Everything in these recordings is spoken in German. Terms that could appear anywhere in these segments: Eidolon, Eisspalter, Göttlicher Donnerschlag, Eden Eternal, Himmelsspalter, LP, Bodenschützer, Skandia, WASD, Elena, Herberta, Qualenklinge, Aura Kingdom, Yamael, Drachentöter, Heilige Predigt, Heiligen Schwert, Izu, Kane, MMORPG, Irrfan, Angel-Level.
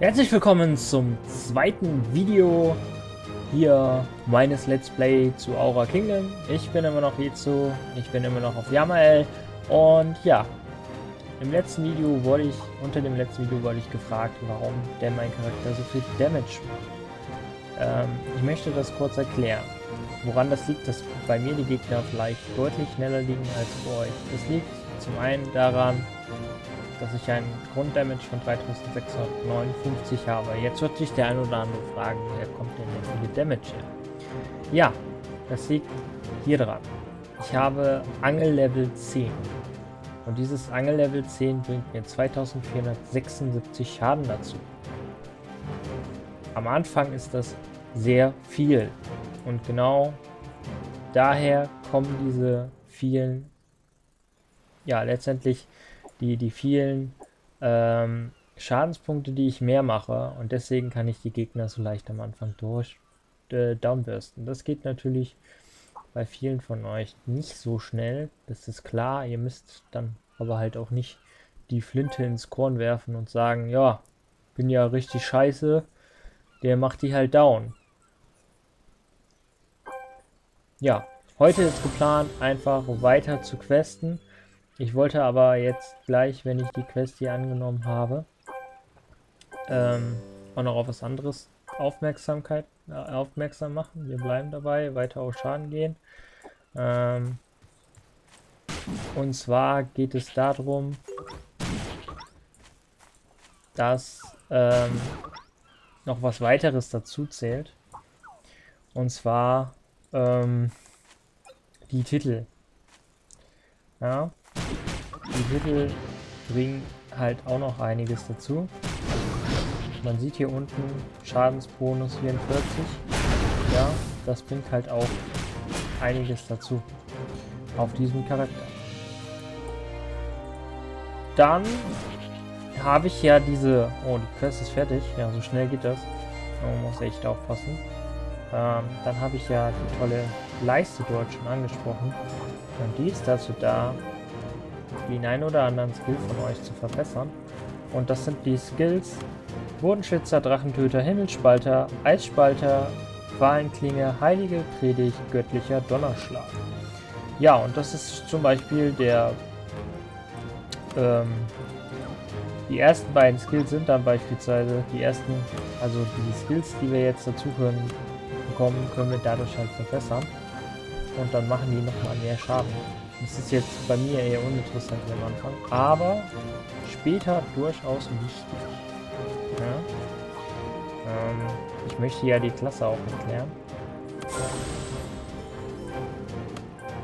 Herzlich willkommen zum zweiten Video hier meines Let's Play zu Aura Kingdom. Ich bin immer noch hierzu, ich bin immer noch auf Yamael und ja, unter dem letzten Video wurde ich gefragt, warum denn mein Charakter so viel Damage macht. Ich möchte das kurz erklären, woran das liegt, dass bei mir die Gegner vielleicht deutlich schneller liegen als bei euch. Das liegt zum einen daran, dass ich einen Grunddamage von 3659 habe. Jetzt wird sich der ein oder andere fragen, woher kommt denn der viele Damage her? Ja, das liegt hier dran. Ich habe Angel-Level 10. Und dieses Angel-Level 10 bringt mir 2476 Schaden dazu. Am Anfang ist das sehr viel. Und genau daher kommen diese vielen, ja letztendlich die vielen Schadenspunkte, die ich mehr mache, und deswegen kann ich die Gegner so leicht am Anfang durch downbursten. Das geht natürlich bei vielen von euch nicht so schnell, das ist klar. Ihr müsst dann aber halt auch nicht die Flinte ins Korn werfen und sagen, ja, bin ja richtig scheiße, der macht die halt down. Ja, heute ist geplant, einfach weiter zu questen. Ich wollte aber jetzt gleich, wenn ich die Quest hier angenommen habe, auch noch auf was anderes aufmerksam machen. Wir bleiben dabei, weiter auf Schaden gehen. Und zwar geht es darum, dass noch was weiteres dazu zählt. Und zwar die Titel. Ja. Die Titel bringen halt auch noch einiges dazu. Man sieht hier unten Schadensbonus 44. Ja, das bringt halt auch einiges dazu auf diesem Charakter. Dann habe ich ja diese... Oh, die Quest ist fertig. Ja, so schnell geht das. Man muss echt aufpassen. Dann habe ich ja die tolle Leiste dort schon angesprochen. Und die ist dazu da, den einen oder anderen Skill von euch zu verbessern. Und das sind die Skills Bodenschützer, Drachentöter, Himmelsspalter, Eisspalter, Qualenklinge, Heilige Predigt, Göttlicher Donnerschlag. Ja, und das ist zum Beispiel der... die ersten beiden Skills sind dann beispielsweise die ersten... Also die Skills, die wir jetzt dazu bekommen, können wir dadurch halt verbessern. Und dann machen die nochmal mehr Schaden. Das ist jetzt bei mir eher uninteressant am Anfang, aber später durchaus wichtig. Ja? Ich möchte ja die Klasse auch erklären.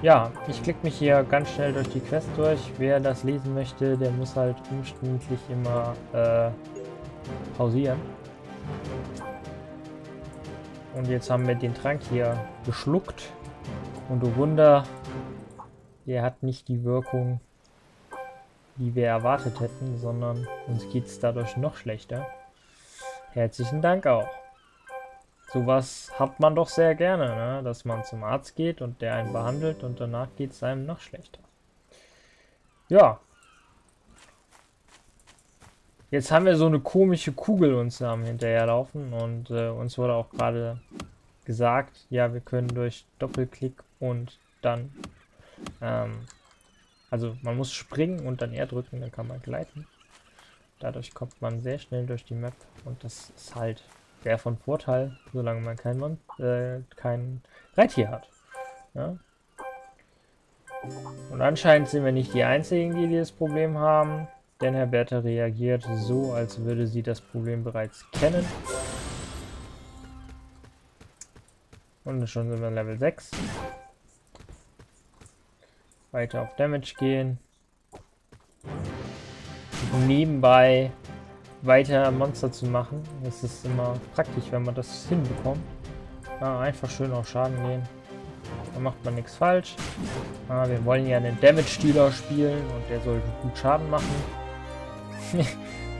Ja, ich klicke mich hier ganz schnell durch die Quest durch. Wer das lesen möchte, der muss halt umständlich immer pausieren. Und jetzt haben wir den Trank hier geschluckt. Und oh Wunder, der hat nicht die Wirkung, die wir erwartet hätten, sondern uns geht es dadurch noch schlechter. Herzlichen Dank auch. Sowas hat man doch sehr gerne, ne? Dass man zum Arzt geht und der einen behandelt und danach geht es einem noch schlechter. Ja. Jetzt haben wir so eine komische Kugel uns am hinterherlaufen und uns wurde auch gerade gesagt, ja, wir können durch Doppelklick und dann... also man muss springen und dann R drücken, dann kann man gleiten. Dadurch kommt man sehr schnell durch die Map und das ist halt sehr von Vorteil, solange man kein Reittier hat. Ja? Und anscheinend sind wir nicht die einzigen, die dieses Problem haben, denn Herberta reagiert so, als würde sie das Problem bereits kennen. Und schon sind wir Level 6. Weiter auf Damage gehen. Und nebenbei weiter Monster zu machen. Das ist immer praktisch, wenn man das hinbekommt. Ja, einfach schön auf Schaden gehen. Da macht man nichts falsch. Ja, wir wollen ja einen Damage-Dealer spielen und der soll gut Schaden machen.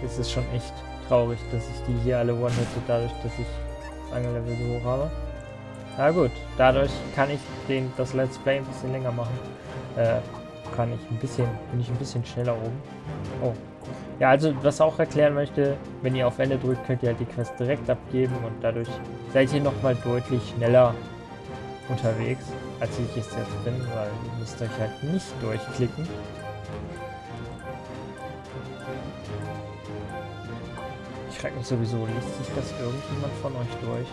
Es ist schon echt traurig, dass ich die hier alle one-hitte, dadurch, dass ich das Angel-Level so hoch habe. Na gut, dadurch kann ich das Let's Play ein bisschen länger machen. bin ich ein bisschen schneller oben. Oh. Ja, also was auch erklären möchte, wenn ihr auf Ende drückt, könnt ihr halt die Quest direkt abgeben und dadurch seid ihr nochmal deutlich schneller unterwegs, als ich es jetzt bin, weil ihr müsst euch halt nicht durchklicken. Ich frage mich sowieso, liest sich das irgendjemand von euch durch?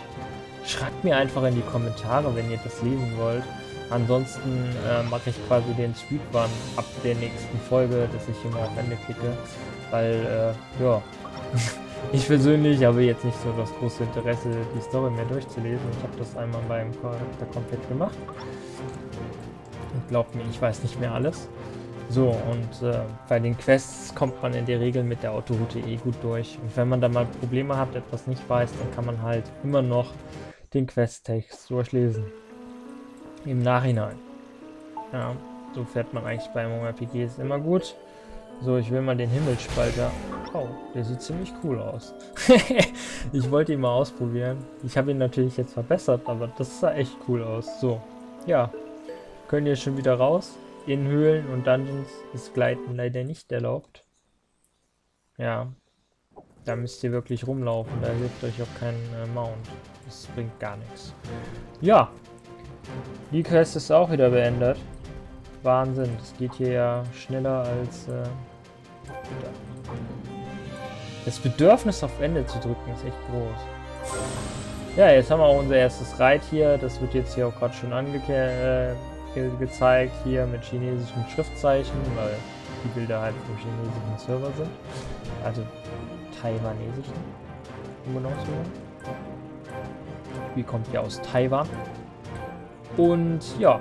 Schreibt mir einfach in die Kommentare, wenn ihr das lesen wollt. Ansonsten mache ich quasi den Speedrun ab der nächsten Folge, dass ich immer auf Ende klicke, weil, ja, ich persönlich habe jetzt nicht so das große Interesse, die Story mehr durchzulesen. Ich habe das einmal beim Charakter komplett gemacht und glaubt mir, ich weiß nicht mehr alles. So, und bei den Quests kommt man in der Regel mit der Autoroute eh gut durch. Und wenn man da mal Probleme hat, etwas nicht weiß, dann kann man halt immer noch den Questtext durchlesen. Im Nachhinein. Ja, so fährt man eigentlich bei MMORPGs immer gut. So, ich will mal den Himmelsspalter. Oh, der sieht ziemlich cool aus. Ich wollte ihn mal ausprobieren. Ich habe ihn natürlich jetzt verbessert, aber das sah echt cool aus. So, ja. Können wir schon wieder raus. In Höhlen und Dungeons ist Gleiten leider nicht erlaubt. Ja. Da müsst ihr wirklich rumlaufen. Da hilft euch auch kein Mount. Das bringt gar nichts. Ja. Die Quest ist auch wieder beendet. Wahnsinn, das geht hier ja schneller als... das Bedürfnis auf Ende zu drücken ist echt groß. Ja, jetzt haben wir auch unser erstes Reit hier. Das wird jetzt hier auch gerade schon angezeigt. Hier mit chinesischen Schriftzeichen, weil die Bilder halt vom chinesischen Server sind. Also taiwanesischen. Um genau zu sagen. Das Spiel kommt ja aus Taiwan. Und ja,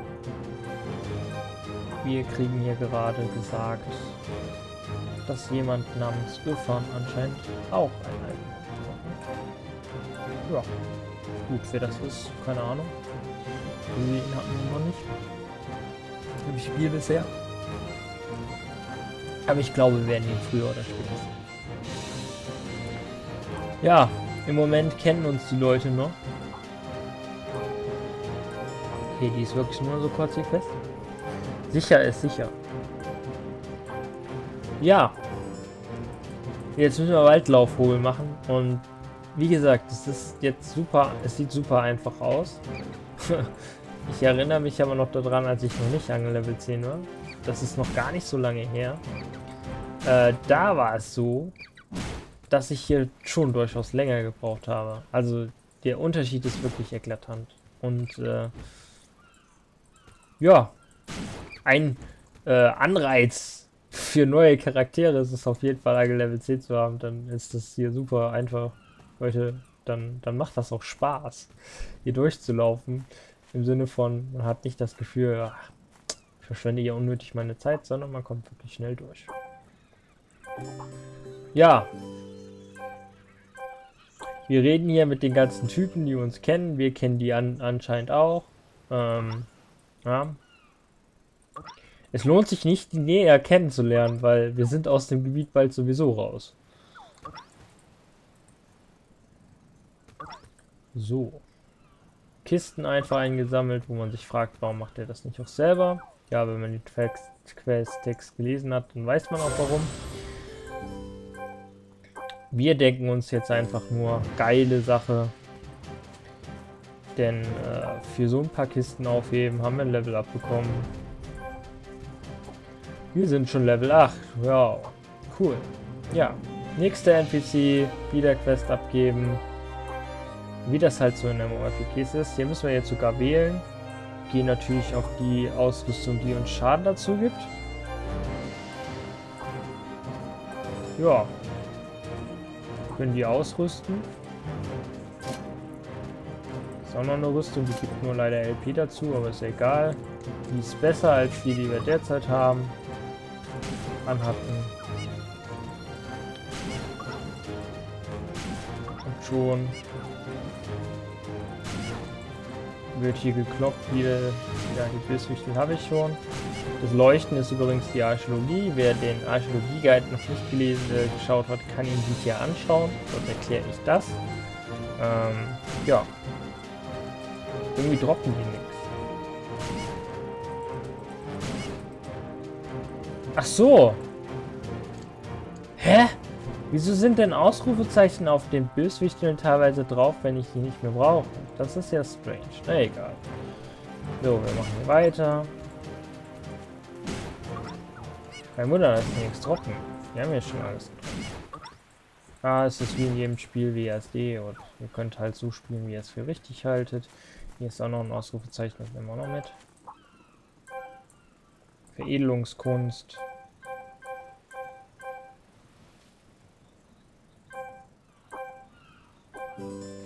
wir kriegen hier gerade gesagt, dass jemand namens Irrfan anscheinend auch ein Eigen. Ja, gut, wer das ist, keine Ahnung. Wir ihn hatten wir noch nicht im Spiel bisher. Aber ich glaube, wir werden ihn früher oder später sehen. Ja, im Moment kennen uns die Leute noch. Okay, die ist wirklich nur so kurz hier fest. Sicher ist sicher. Ja. Jetzt müssen wir Waldlaufhobel machen. Und wie gesagt, es ist jetzt super. Es sieht super einfach aus. Ich erinnere mich aber noch daran, als ich noch nicht Angel-Level 10 war. Das ist noch gar nicht so lange her. Da war es so, dass ich hier schon durchaus länger gebraucht habe. Also der Unterschied ist wirklich eklatant. Und ja, ein Anreiz für neue Charaktere ist es auf jeden Fall, Angel-Level 10 zu haben. Dann ist das hier super einfach, Leute. Dann macht das auch Spaß, hier durchzulaufen. Im Sinne von, man hat nicht das Gefühl, ach, ich verschwende hier unnötig meine Zeit, sondern man kommt wirklich schnell durch. Ja. Wir reden hier mit den ganzen Typen, die uns kennen. Wir kennen die anscheinend auch. Ja. Es lohnt sich nicht, die näher kennenzulernen, weil wir sind aus dem Gebiet bald sowieso raus. So. Kisten einfach eingesammelt, wo man sich fragt, warum macht er das nicht auch selber? Ja, wenn man den Quest-Text gelesen hat, dann weiß man auch warum. Wir denken uns jetzt einfach nur, geile Sache, denn für so ein paar Kisten aufheben haben wir ein Level abbekommen. Wir sind schon Level 8, wow, cool. Ja, nächster NPC, wieder Quest abgeben, wie das halt so in MMORPGs ist. Hier müssen wir jetzt sogar wählen, gehen natürlich auf die Ausrüstung, die uns Schaden dazu gibt. Ja. Können die ausrüsten. Ist auch noch eine Rüstung, die gibt nur leider LP dazu, aber ist egal. Die ist besser als die, die wir derzeit haben. Anhatten. Und schon wird hier gekloppt. Hier, ja, die Bisswichtel habe ich schon. Das Leuchten ist übrigens die Archäologie. Wer den Archäologie-Guide noch nicht geschaut hat, kann ihn sich hier anschauen. Dort erkläre ich das. Ja. Irgendwie droppen die nichts. Ach so. Hä? Wieso sind denn Ausrufezeichen auf den Böswichteln teilweise drauf, wenn ich die nicht mehr brauche? Das ist ja strange. Na egal. So, wir machen weiter. Meine Mutter hat nichts trocken. Wir haben ja schon alles getroffen. Ah, es ist wie in jedem Spiel WASD. Und ihr könnt halt so spielen, wie ihr es für richtig haltet. Hier ist auch noch ein Ausrufezeichen, das nehmen wir noch mit. Veredelungskunst.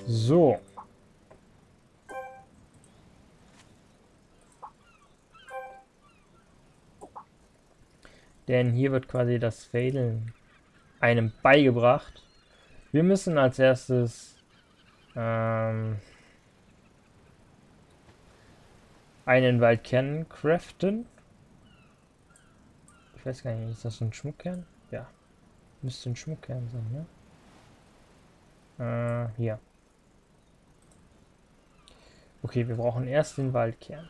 So. Denn hier wird quasi das Fädeln einem beigebracht. Wir müssen als erstes einen Waldkern craften. Ich weiß gar nicht, ist das ein Schmuckkern? Ja. Müsste ein Schmuckkern sein, ne? Hier. Okay, wir brauchen erst den Waldkern.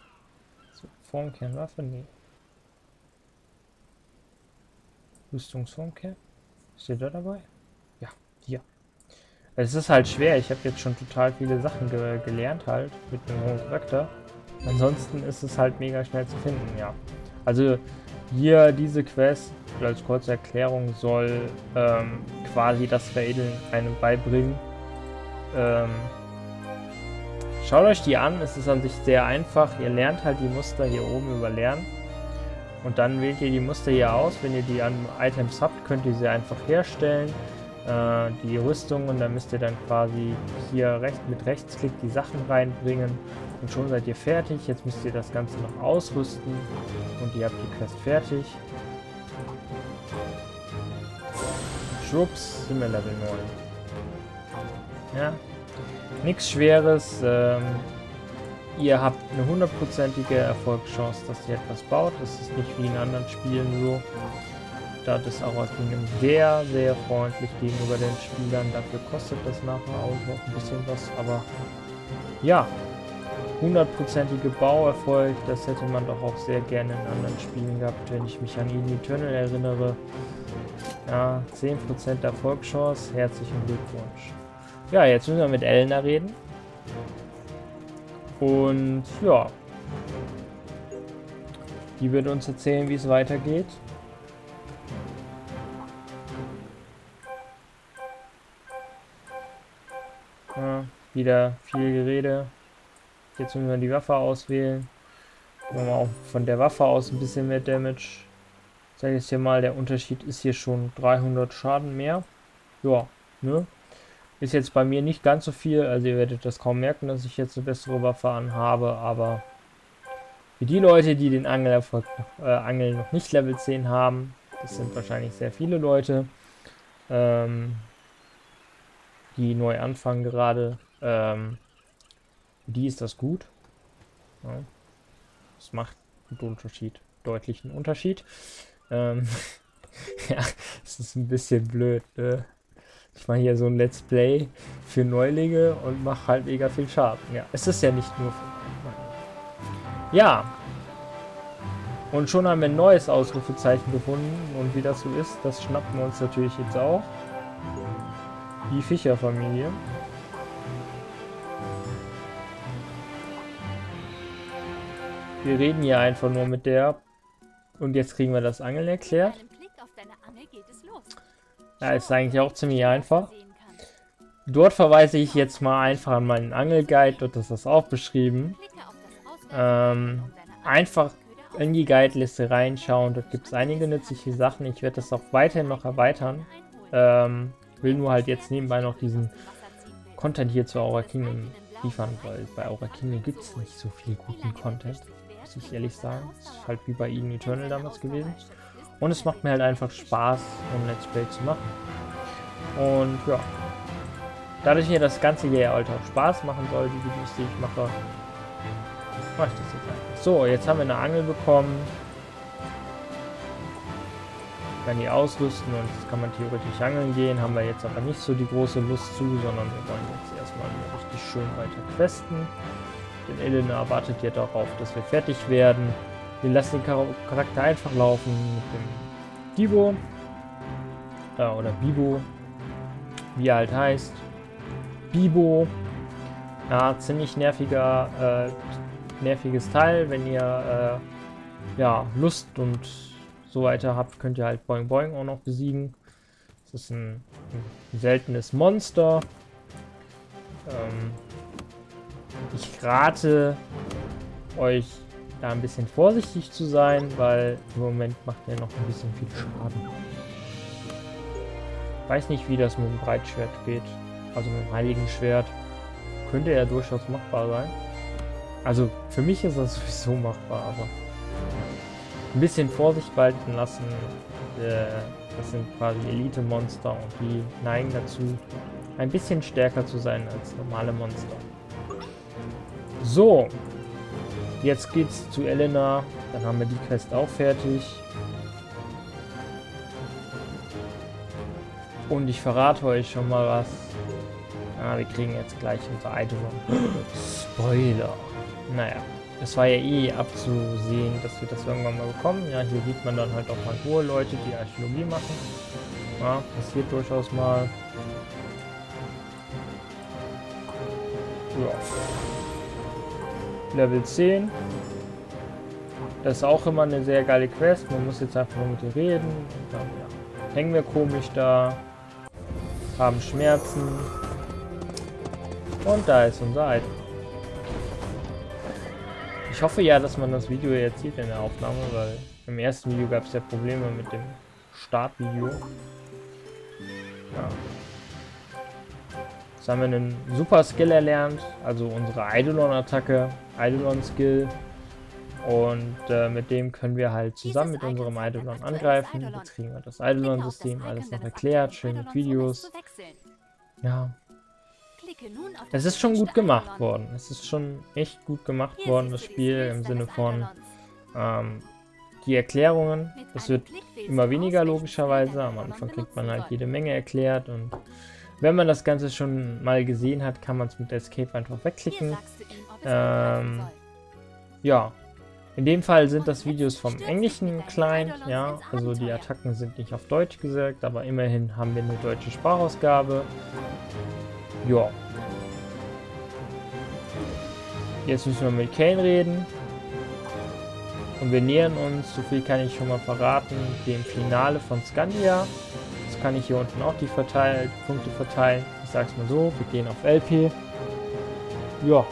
So, Formkernwaffe? Nee. Rüstungsformkern. Ist der da dabei? Ja, hier. Es ist halt schwer. Ich habe jetzt schon total viele Sachen gelernt halt mit einem hohen Charakter. Ansonsten ist es halt mega schnell zu finden, ja. Also hier diese Quest, als kurze Erklärung, soll quasi das Veredeln einem beibringen. Schaut euch die an, es ist an sich sehr einfach. Ihr lernt halt die Muster hier oben über Lernen. Und dann wählt ihr die Muster hier aus. Wenn ihr die an Items habt, könnt ihr sie einfach herstellen. Die Rüstung, und dann müsst ihr dann quasi hier mit Rechtsklick die Sachen reinbringen. Und schon seid ihr fertig. Jetzt müsst ihr das Ganze noch ausrüsten. Und ihr habt die Quest fertig. Schwupps, sind wir Level 9. Ja, nichts Schweres. Ihr habt eine hundertprozentige Erfolgschance, dass ihr etwas baut. Das ist nicht wie in anderen Spielen so. Da ist Aura Kingdom sehr, sehr freundlich gegenüber den Spielern. Dafür kostet das nachher auch noch ein bisschen was. Aber ja, hundertprozentige Bauerfolg, das hätte man doch auch sehr gerne in anderen Spielen gehabt. Wenn ich mich an Eden Eternal erinnere, ja, 10% Erfolgschance, herzlichen Glückwunsch. Ja, jetzt müssen wir mit Elena reden. Und ja, die wird uns erzählen, wie es weitergeht. Ja, wieder viel Gerede. Jetzt müssen wir die Waffe auswählen. Machen wir auch von der Waffe aus ein bisschen mehr Damage. Ich sage jetzt hier mal, der Unterschied ist hier schon 300 Schaden mehr. Ja, ne? Ist jetzt bei mir nicht ganz so viel, also ihr werdet das kaum merken, dass ich jetzt eine bessere Waffe anhabe, aber für die Leute, die den Angeln noch nicht Level 10 haben, das sind wahrscheinlich sehr viele Leute, die neu anfangen gerade, für die ist das gut. Ja. Das macht einen Unterschied, deutlichen Unterschied. Ja, es ist ein bisschen blöd, ne? Ich mache hier so ein Let's Play für Neulinge und mache halt mega viel Schaden. Ja, es ist ja nicht nur für... Ja. Und schon haben wir ein neues Ausrufezeichen gefunden. Und wie das so ist, das schnappen wir uns natürlich jetzt auch. Die Fischerfamilie. Wir reden hier einfach nur mit der. Und jetzt kriegen wir das Angeln erklärt. Ja, ist eigentlich auch ziemlich einfach. Dort verweise ich jetzt mal einfach an meinen Angelguide, dort ist das auch beschrieben. Einfach in die Guide-Liste reinschauen, dort gibt es einige nützliche Sachen. Ich werde das auch weiterhin noch erweitern. Will nur halt jetzt nebenbei noch diesen Content hier zu Aura Kingdom liefern, weil bei Aura Kingdom gibt es nicht so viel guten Content, muss ich ehrlich sagen. Das ist halt wie bei Eden Eternal damals gewesen. Und es macht mir halt einfach Spaß, um Let's Play zu machen. Und ja, dadurch mir das ganze hier halt auch Spaß machen soll, die Videos, die ich mache, mache ich das jetzt einfach. So, jetzt haben wir eine Angel bekommen. Wir können die ausrüsten und jetzt kann man theoretisch angeln gehen. Haben wir jetzt aber nicht so die große Lust zu, sondern wir wollen jetzt erstmal richtig schön weiter questen. Denn Elena erwartet ja darauf, dass wir fertig werden. Wir lassen den Charakter einfach laufen mit dem Bibo. Oder Bibo. Wie er halt heißt. Bibo. Ja, ziemlich nerviges Teil. Wenn ihr ja, Lust und so weiter habt, könnt ihr halt Boing Boing auch noch besiegen. Das ist ein seltenes Monster. Ich rate euch da ein bisschen vorsichtig zu sein, weil im Moment macht er noch ein bisschen viel Schaden. Ich weiß nicht, wie das mit dem Breitschwert geht. Also mit dem Heiligen Schwert könnte ja durchaus machbar sein. Also für mich ist das sowieso machbar, aber ein bisschen Vorsicht walten lassen. Das sind quasi Elite-Monster und die neigen dazu, ein bisschen stärker zu sein als normale Monster. So, jetzt geht's zu Elena. Dann haben wir die Quest auch fertig. Und ich verrate euch schon mal was. Ah, wir kriegen jetzt gleich unser Eidolon. Spoiler! Naja, es war ja eh abzusehen, dass wir das irgendwann mal bekommen. Ja, hier sieht man dann halt auch mal hohe Leute, die Archäologie machen. Ja, passiert durchaus mal. Ja. Level 10. Das ist auch immer eine sehr geile Quest. Man muss jetzt einfach nur mit ihr reden. Und dann, ja, hängen wir komisch da. Haben Schmerzen. Und da ist unser Item. Ich hoffe ja, dass man das Video jetzt sieht in der Aufnahme, weil im ersten Video gab es ja Probleme mit dem Startvideo. Ja. Jetzt haben wir einen super Skill erlernt, also unsere Eidolon-Attacke, Eidolon-Skill. Und mit dem können wir halt zusammen mit unserem Eidolon angreifen. Jetzt kriegen wir das Eidolon-System, alles noch erklärt, schön mit Videos. Ja. Es ist schon gut gemacht worden. Es ist schon echt gut gemacht worden, das Spiel, im Sinne von die Erklärungen. Es wird immer weniger logischerweise. Am Anfang kriegt man halt jede Menge erklärt und wenn man das Ganze schon mal gesehen hat, kann man es mit Escape einfach wegklicken. Ja, in dem Fall sind das Videos vom englischen Client, ja, also die Attacken sind nicht auf Deutsch gesagt, aber immerhin haben wir eine deutsche Sprachausgabe. Ja. Jetzt müssen wir mit Kane reden. Und wir nähern uns, so viel kann ich schon mal verraten, dem Finale von Skandia. Jetzt kann ich hier unten auch die Punkte verteilen. Ich sag's mal so, wir gehen auf LP. Ja.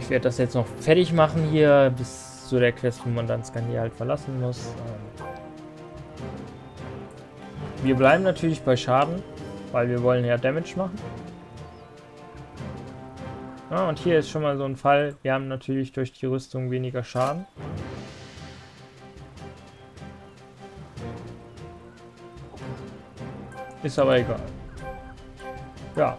Ich werde das jetzt noch fertig machen hier, bis zu der Quest, wo man dann Skandia halt verlassen muss. Wir bleiben natürlich bei Schaden, weil wir wollen ja Damage machen. Ja, und hier ist schon mal so ein Fall, wir haben natürlich durch die Rüstung weniger Schaden. Ist aber egal. Ja.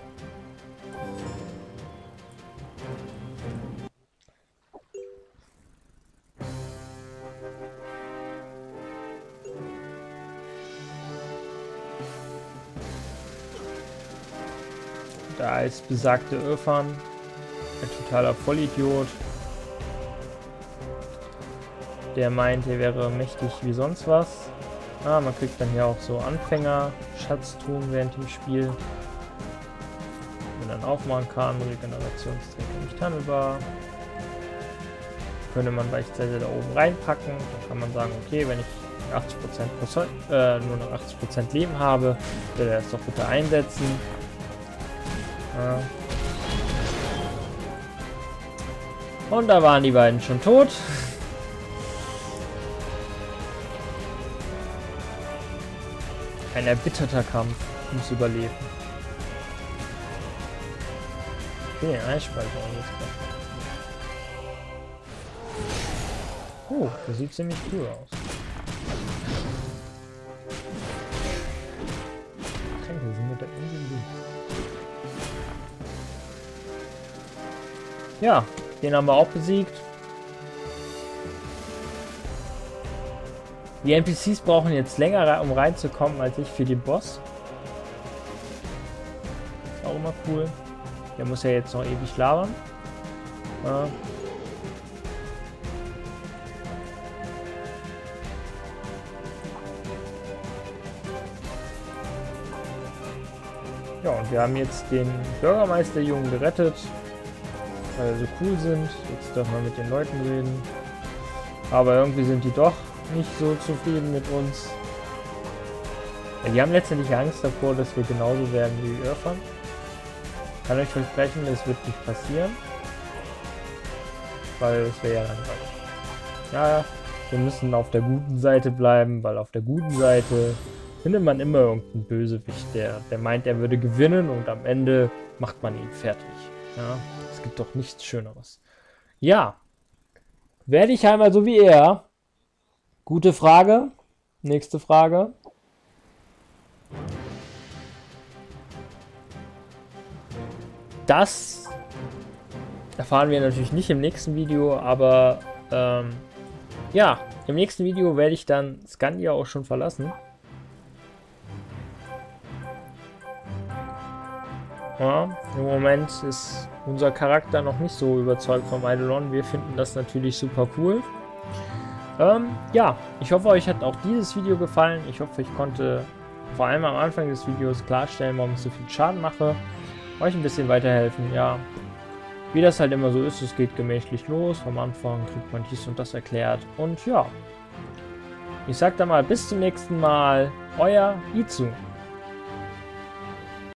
Da ist besagte Irrfan, ein totaler Vollidiot, der meint, er wäre mächtig wie sonst was. Ah, man kriegt dann hier auch so Anfänger-Schatztruhen während dem Spiel, die man dann aufmachen kann. Regenerationstränke nicht handelbar. Könnte man beispielsweise da oben reinpacken. Dann kann man sagen, okay, wenn ich 80% nur noch 80% Leben habe, will er das doch bitte einsetzen. Und da waren die beiden schon tot. Ein erbitterter Kampf ums Überleben. Okay, den Eisspalter. Oh, das sieht ziemlich cool aus. Tränke sind mit der Insel. Ja, den haben wir auch besiegt. Die NPCs brauchen jetzt länger, um reinzukommen, als ich für den Boss. Ist auch immer cool. Der muss ja jetzt noch ewig labern. Ja. Ja, und wir haben jetzt den Bürgermeisterjungen gerettet, weil sie so cool sind. Jetzt dürfen wir mit den Leuten reden. Aber irgendwie sind die doch nicht so zufrieden mit uns. Ja, die haben letztendlich Angst davor, dass wir genauso werden wie Irrfan. Ich kann euch versprechen, das wird nicht passieren. Weil es wäre ja langweilig. Ja, wir müssen auf der guten Seite bleiben, weil auf der guten Seite findet man immer irgendeinen Bösewicht, der meint, er würde gewinnen und am Ende macht man ihn fertig. Ja, es gibt doch nichts Schöneres. Ja, werde ich einmal so wie er? Gute Frage. Nächste Frage. Das erfahren wir natürlich nicht im nächsten Video, aber ja, im nächsten Video werde ich dann Skandia auch schon verlassen. Ja, im Moment ist unser Charakter noch nicht so überzeugt vom Eidolon. Wir finden das natürlich super cool. Ja, ich hoffe, euch hat auch dieses Video gefallen. Ich hoffe, ich konnte vor allem am Anfang des Videos klarstellen, warum ich so viel Schaden mache. Euch ein bisschen weiterhelfen, ja. Wie das halt immer so ist, es geht gemächlich los. Am Anfang kriegt man dies und das erklärt. Und ja, ich sag dann mal bis zum nächsten Mal. Euer Izu.